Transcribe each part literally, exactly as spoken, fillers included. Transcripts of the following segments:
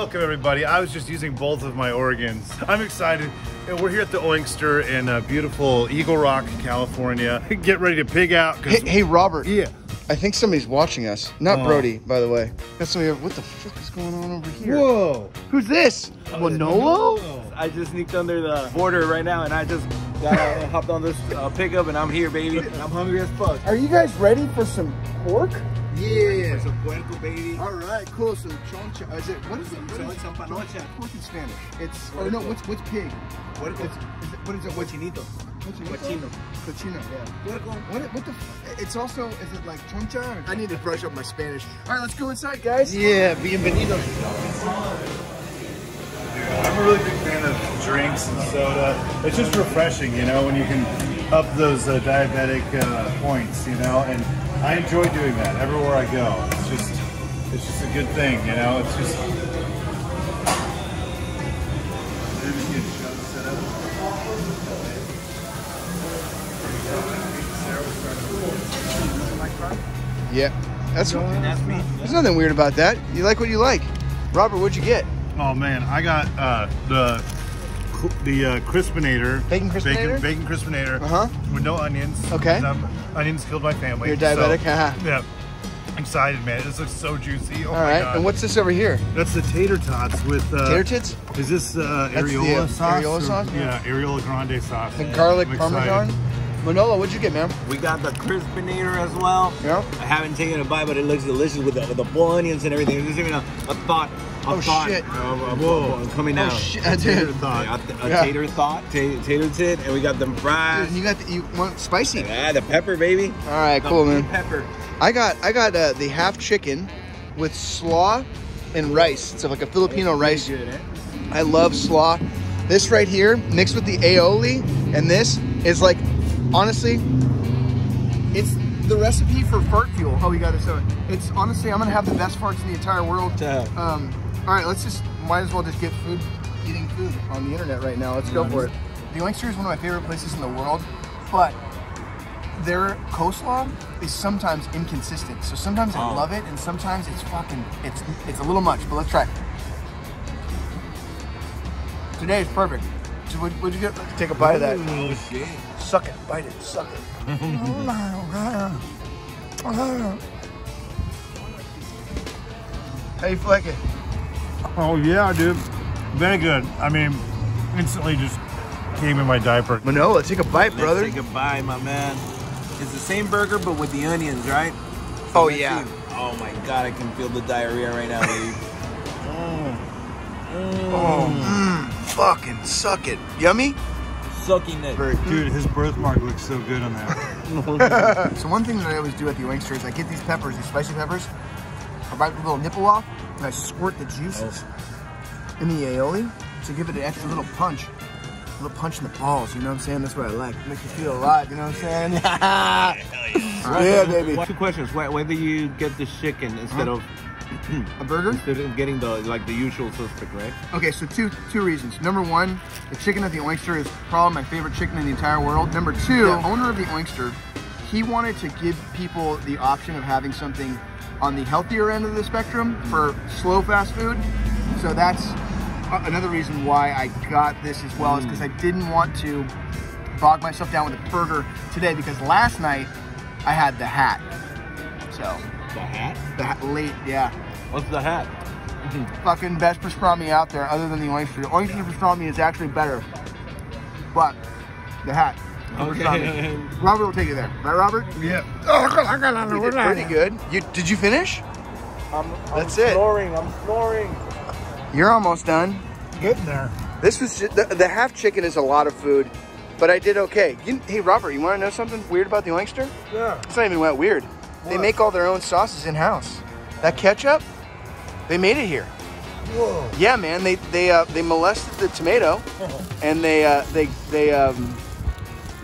Welcome everybody. I was just using both of my organs. I'm excited. We're here at the Oinkster in uh, beautiful Eagle Rock, California. Get ready to pig out. Hey, hey, Robert. Yeah. I think somebody's watching us. Not oh. Brody, by the way. Got somebody. What the fuck is going on over here? Whoa. Who's this? Oh, Manolo? I just sneaked under the border right now, and I just got out and hopped on this uh, pickup, and I'm here, baby. And I'm hungry as fuck. Are you guys ready for some pork? Yeah, it's a puerco, baby. All right, cool. So choncha, is it? What is it? What is choncha? Choncha. What's in Spanish? It's. Or no, what's what's pig? What is it? What is it? Cochinito. Cochino. Cochino. Yeah. Puerco. What? What the? F it's also. Is it like choncha? Or I need to brush up my Spanish. All right, let's go inside, guys. Yeah, bienvenidos. Dude, I'm a really big fan of drinks and soda. It's just refreshing, you know, when you can up those uh, diabetic uh, points, you know, and. I enjoy doing that everywhere I go. It's just, it's just a good thing, you know. It's just. Yeah, that's. There's nothing weird about that. You like what you like. Robert, what'd you get? Oh man, I got uh, the. The uh, crispinator, bacon crispinator, bacon, bacon crispinator, uh-huh. with no onions. Okay, um, onions killed my family. You're diabetic, so, haha. Yeah, I'm excited, man. This looks so juicy. Oh All my right, God. And what's this over here? That's the tater tots with uh, tater tits. Is this uh, areola the, uh, sauce? Areola or, sauce? Or, yeah, areola grande sauce. The garlic parmesan. Manolo, what'd you get, man? We got the crispinator as well. Yeah. I haven't taken a bite, but it looks delicious with the, with the bull onions and everything. There's even a, a thought. A oh thought, shit! Uh, uh, Whoa! Coming out. Oh shit! A tater thought. Yeah, a yeah. tater thought. Tater, tater tit, and we got them fries. Dude, you got the, you want spicy? Yeah, the pepper, baby. All right, the cool man. Pepper. I got I got uh, the half chicken with slaw and rice. It's like a Filipino rice. Good, eh? I love slaw. This right here mixed with the aioli, and this is like, honestly, it's. The recipe for fart fuel. Oh, we got it. So it's honestly, I'm gonna have the best farts in the entire world. Um, all right, let's just might as well just get food, eating food on the internet right now. Let's go for it. The Oinkster is one of my favorite places in the world, but their coleslaw is sometimes inconsistent. So sometimes I love it, and sometimes it's fucking, it's it's a little much. But let's try it. Today is perfect. So would, would you get? Take a bite of that. Oh shit. Suck it, bite it, suck it. How you flick it? Oh yeah, dude. Very good. I mean, instantly just came in my diaper. Manolo, take a bite, brother. Let's take a bite, my man. It's the same burger, but with the onions, right? So oh yeah. See. Oh my God, I can feel the diarrhea right now, baby. mm. Oh, mm. Fucking suck it. Yummy? Sucking it. Dude, his birthmark looks so good on that. So one thing that I always do at the Oinkster is I get these peppers, these spicy peppers, I bite the little nipple off, and I squirt the juices oh. in the aioli to give it an extra little punch. A little punch in the balls, you know what I'm saying? That's what I like. It makes you feel alive, you know what I'm saying? Right, yeah, baby. Two questions. Whether you get the chicken instead huh? of... A burger? Instead of getting the like the usual suspect, right? Okay, so two two reasons. Number one, the chicken at the Oinkster is probably my favorite chicken in the entire world. Number two, the owner of the Oinkster, he wanted to give people the option of having something on the healthier end of the spectrum for slow fast food. So that's another reason why I got this as well, mm. is because I didn't want to bog myself down with a burger today because last night I had the hat. So. The hat? The hat, late, yeah. What's the hat? Fucking best pastrami out there other than the Oinkster. The Oinkster yeah. pastrami is actually better. But the hat. The okay. Robert will take you there. Right, Robert? Yeah. You did pretty good. You, did you finish? I'm, I'm That's snoring. It. I'm snoring. You're almost done. Getting there. This was just, the, the half chicken is a lot of food, but I did okay. You, hey, Robert, you want to know something weird about the Oinkster? Yeah. It's not even that weird. What? They make all their own sauces in-house. That ketchup, they made it here. Whoa. Yeah, man. They they uh, they molested the tomato, and they uh, they they um,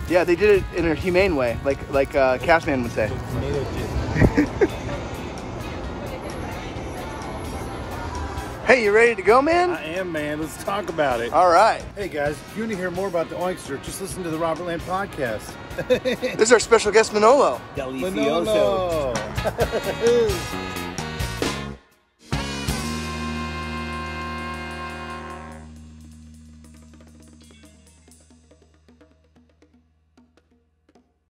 yeah they did it in a humane way, like like uh, Cashman would say. Tomato juice. Hey, you ready to go, man? I am, man. Let's talk about it. All right. Hey guys, if you want to hear more about the Oinkster, just listen to the Robertland Podcast. This is our special guest, Manolo. Delicioso. Manolo.